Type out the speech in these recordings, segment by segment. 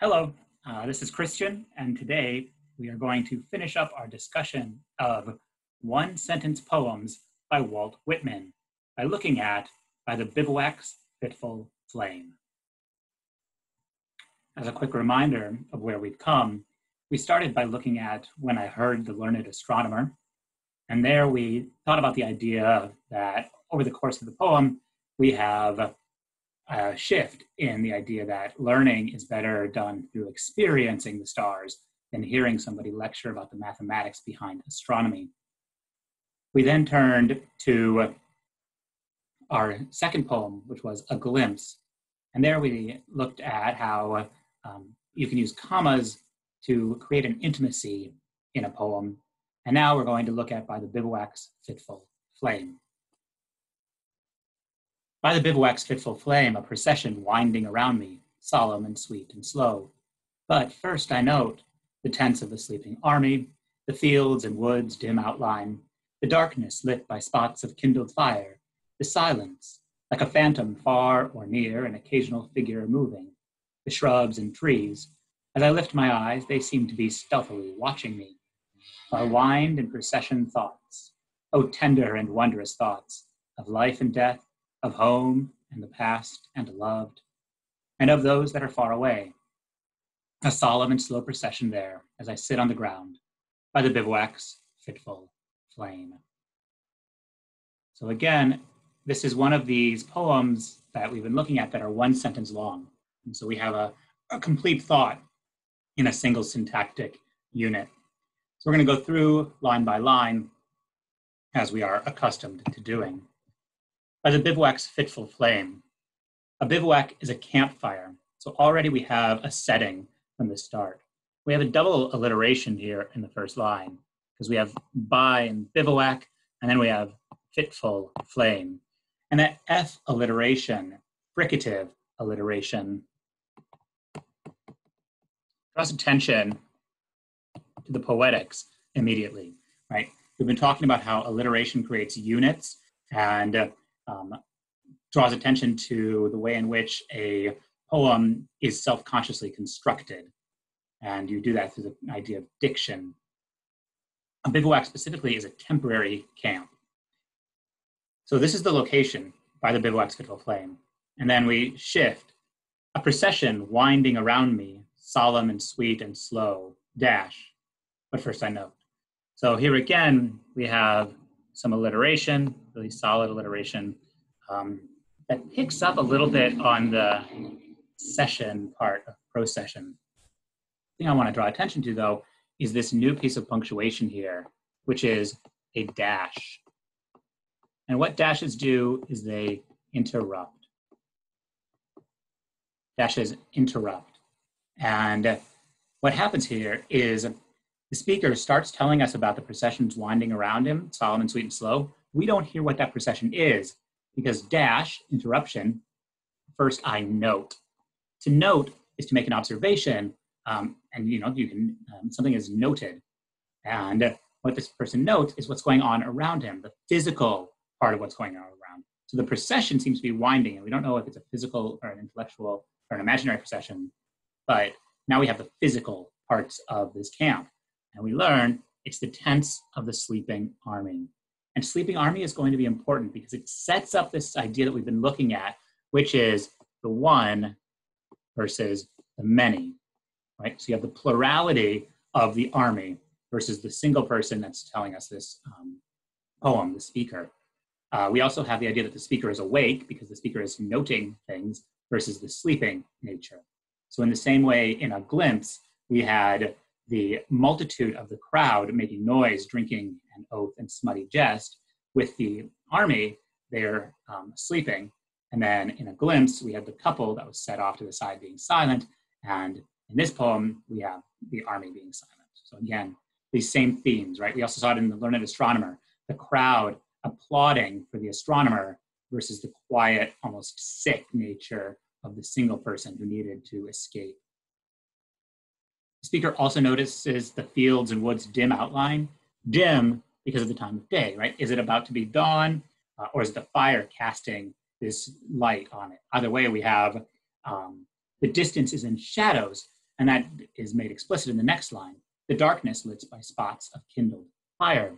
Hello, this is Christian, and today we are going to finish up our discussion of one-sentence poems by Walt Whitman by looking at By the Bivouac's Fitful Flame. As a quick reminder of where we've come, we started by looking at When I Heard the Learned Astronomer, and there we thought about the idea that over the course of the poem, we have a shift in the idea that learning is better done through experiencing the stars than hearing somebody lecture about the mathematics behind astronomy. We then turned to our second poem, which was A Glimpse. And there we looked at how you can use commas to create an intimacy in a poem. And now we're going to look at By the Bivouac's Fitful Flame. By the bivouac's fitful flame, a procession winding around me, solemn and sweet and slow. But first I note the tents of the sleeping army, the fields and woods' dim outline, the darkness lit by spots of kindled fire, the silence, like a phantom far or near, an occasional figure moving, the shrubs and trees. As I lift my eyes, they seem to be stealthily watching me. I wind in procession thoughts, oh tender and wondrous thoughts, of life and death, of home and the past and the loved, and of those that are far away. A solemn and slow procession there as I sit on the ground by the bivouac's fitful flame. So again, this is one of these poems that we've been looking at that are one sentence long. And so we have a complete thought in a single syntactic unit. So we're going to go through line by line as we are accustomed to doing. By the bivouac's fitful flame. A bivouac is a campfire, so already we have a setting from the start. We have a double alliteration here in the first line, because we have by and bivouac, and then we have fitful flame. And that F alliteration, fricative alliteration, draws attention to the poetics immediately, right? We've been talking about how alliteration creates units and draws attention to the way in which a poem is self-consciously constructed. And you do that through the idea of diction. A bivouac specifically is a temporary camp. So this is the location by the bivouac's fitful flame. And then we shift. A procession winding around me, solemn and sweet and slow, dash. But first I note. So here again, we have some alliteration, really solid alliteration, that picks up a little bit on the session part of procession. The thing I want to draw attention to, though, is this new piece of punctuation here, which is a dash. And what dashes do is they interrupt. Dashes interrupt. And what happens here is the speaker starts telling us about the processions winding around him, solemn and sweet and slow. We don't hear what that procession is because dash, interruption, first I note. To note is to make an observation, and you can something is noted. And what this person notes is what's going on around him, the physical part of what's going on around. So the procession seems to be winding, and we don't know if it's a physical or an intellectual or an imaginary procession, but now we have the physical parts of this camp. And we learn it's the tents of the sleeping army. And sleeping army is going to be important because it sets up this idea that we've been looking at, which is the one versus the many, right? So you have the plurality of the army versus the single person that's telling us this poem, the speaker. We also have the idea that the speaker is awake because the speaker is noting things versus the sleeping nature. So in the same way, in A Glimpse, we had the multitude of the crowd making noise, drinking an oath and smutty jest. With the army, they're sleeping. And then in A Glimpse, we had the couple that was set off to the side being silent. And in this poem, we have the army being silent. So again, these same themes, right? We also saw it in The Learned Astronomer, the crowd applauding for the astronomer versus the quiet, almost sick nature of the single person who needed to escape. The speaker also notices the fields and woods' dim outline. Dim because of the time of day, right? Is it about to be dawn, or is the fire casting this light on it? Either way, we have the distance is in shadows, And that is made explicit in the next line, the darkness lit by spots of kindled fire.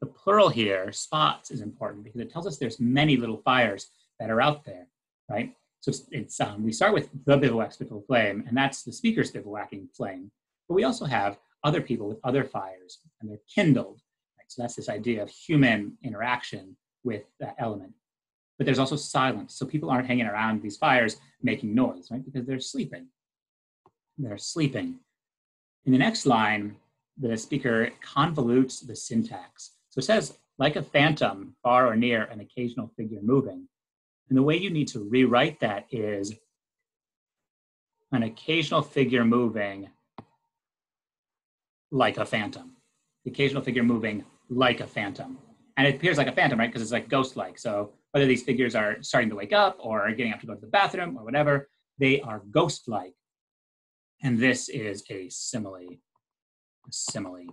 The plural here, spots, is important because it tells us there's many little fires that are out there, right? So it's, we start with the bivouac's fitful flame, and that's the speaker's bivouacking flame. But we also have other people with other fires, and they're kindled. Right? So that's this idea of human interaction with that element. But there's also silence. So people aren't hanging around these fires making noise, right? Because they're sleeping. They're sleeping. In the next line, the speaker convolutes the syntax. So it says, like a phantom, far or near, an occasional figure moving. And the way you need to rewrite that is an occasional figure moving like a phantom. The occasional figure moving like a phantom. And it appears like a phantom, right? Because it's like ghost-like. So whether these figures are starting to wake up or getting up to go to the bathroom or whatever, they are ghost-like. And this is a simile. A simile.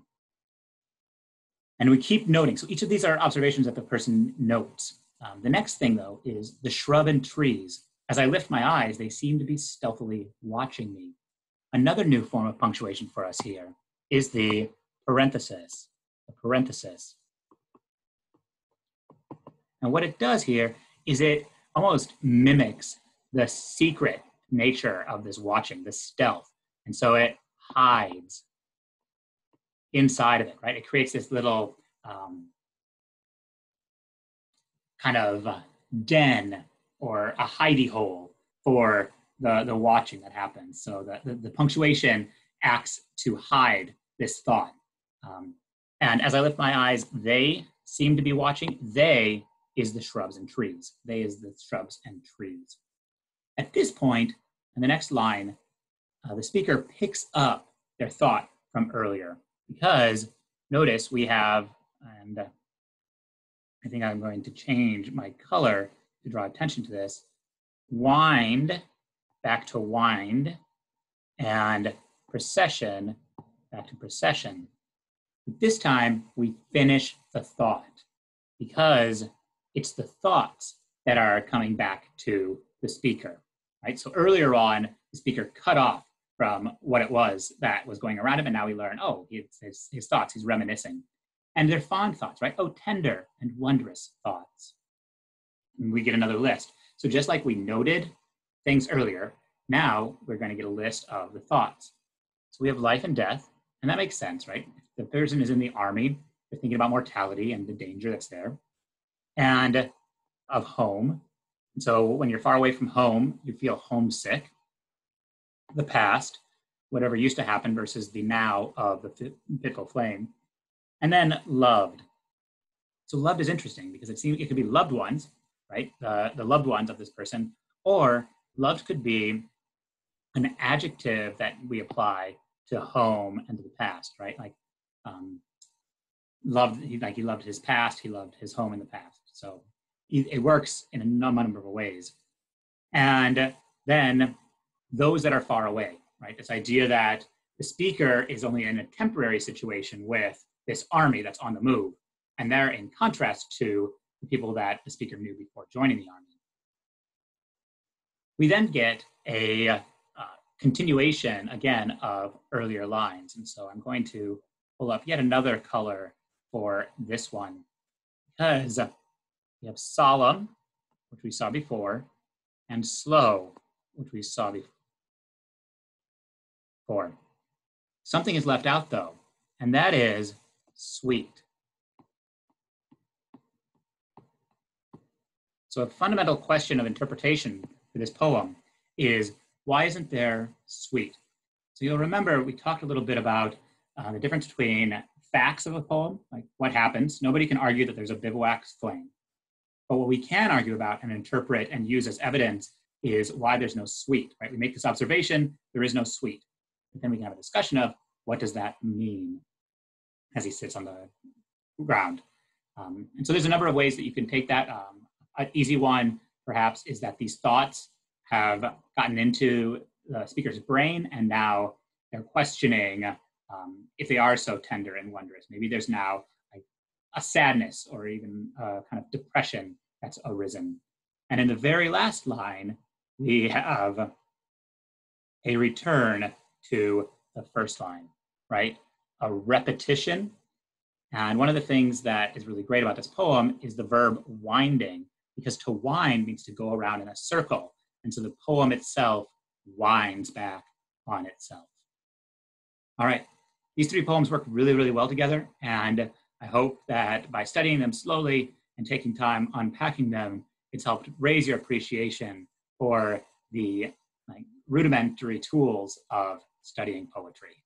And we keep noting. So each of these are observations that the person notes. The next thing, though, is the shrub and trees. As I lift my eyes, they seem to be stealthily watching me. Another new form of punctuation for us here is the parenthesis, the parenthesis. And what it does here is it almost mimics the secret nature of this watching, the stealth. And so it hides inside of it, right? It creates this little kind of den or a hidey hole for the watching that happens. So the punctuation acts to hide this thought. And as I lift my eyes, they seem to be watching. They is the shrubs and trees. They is the shrubs and trees. At this point, in the next line, the speaker picks up their thought from earlier because notice we have, and I think I'm going to change my color to draw attention to this, wind, back to wind, and precession, back to precession. But this time, we finish the thought because it's the thoughts that are coming back to the speaker, right? So earlier on, the speaker cut off from what it was that was going around him, and now we learn, oh, it's his thoughts, he's reminiscing. And they're fond thoughts, right? Oh, tender and wondrous thoughts. And we get another list. So just like we noted things earlier, now we're going to get a list of the thoughts. So we have life and death, and that makes sense, right? If the person is in the army, they're thinking about mortality and the danger that's there, and of home. And so when you're far away from home, you feel homesick. The past, whatever used to happen versus the now of the fitful flame. And then loved. So loved is interesting because it seems it could be loved ones, right? The loved ones of this person, or loved could be an adjective that we apply to home and to the past, right? Like loved, like he loved his past, he loved his home in the past. So it works in a number of ways. And then those that are far away, right? This idea that the speaker is only in a temporary situation with this army that's on the move. And they're in contrast to the people that the speaker knew before joining the army. We then get a continuation, again, of earlier lines. And so I'm going to pull up yet another color for this one because we have solemn, which we saw before, and slow, which we saw before. Something is left out, though, and that is sweet. So a fundamental question of interpretation for this poem is, why isn't there sweet? So you'll remember we talked a little bit about the difference between facts of a poem, like what happens. Nobody can argue that there's a bivouac's flame. But what we can argue about and interpret and use as evidence is why there's no sweet, right? We make this observation, there is no sweet. But then we can have a discussion of what does that mean as he sits on the ground. And so there's a number of ways that you can take that. An easy one, perhaps, is that these thoughts have gotten into the speaker's brain, and now they're questioning if they are so tender and wondrous. Maybe there's now a sadness or even a kind of depression that's arisen. And in the very last line, we have a return to the first line, right? A repetition. And one of the things that is really great about this poem is the verb winding, because to wind means to go around in a circle. And so the poem itself winds back on itself. All right, these three poems work really, really well together. And I hope that by studying them slowly and taking time unpacking them, it's helped raise your appreciation for the rudimentary tools of studying poetry.